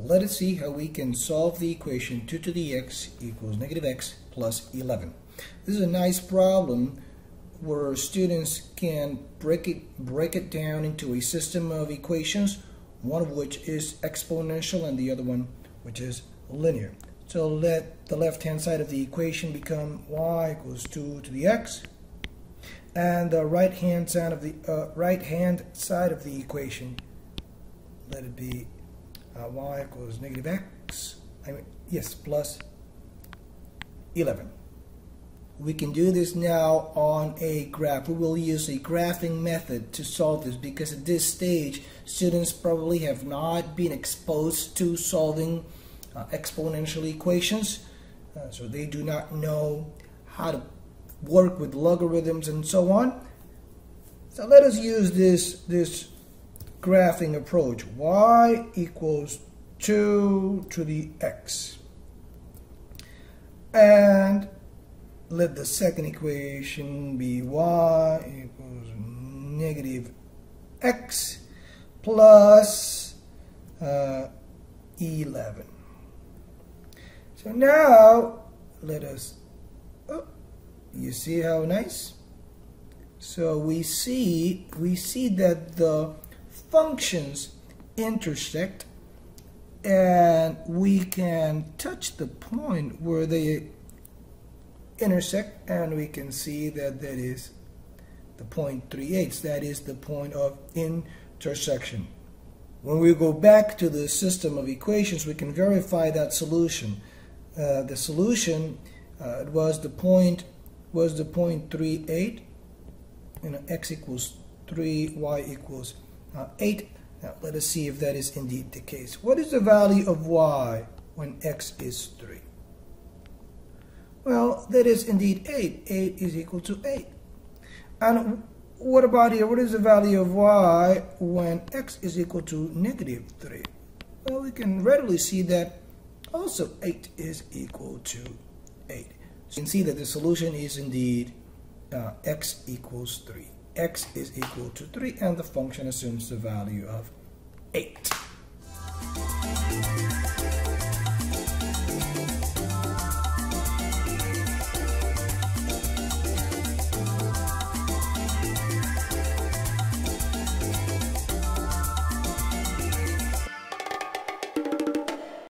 Let us see how we can solve the equation 2 to the x equals negative x plus 11. This is a nice problem where students can break it down into a system of equations, one of which is exponential and the other one which is linear. So let the left hand side of the equation become y equals 2 to the x, and the right hand side of the equation, let it be y equals negative x, plus 11. We can do this now on a graph. We will use a graphing method to solve this because at this stage students probably have not been exposed to solving exponential equations, so they do not know how to work with logarithms and so on. So let us use this graphing approach. Y equals 2 to the x, and let the second equation be y equals negative x plus 11. So now let us, you see how nice? So we see that the functions intersect, and we can touch the point where they intersect, and we can see that that is the point 3/8. That is the point of intersection. When we go back to the system of equations, we can verify that solution. The solution was the point 3/8, x equals 3, y equals 8. Now let us see if that is indeed the case. What is the value of y when x is 3? Well, that is indeed 8. 8 is equal to 8. And what about here? What is the value of y when x is equal to negative 3? Well, we can readily see that also 8 is equal to 8. So you can see that the solution is indeed x equals 3. X is equal to 3, and the function assumes the value of 8.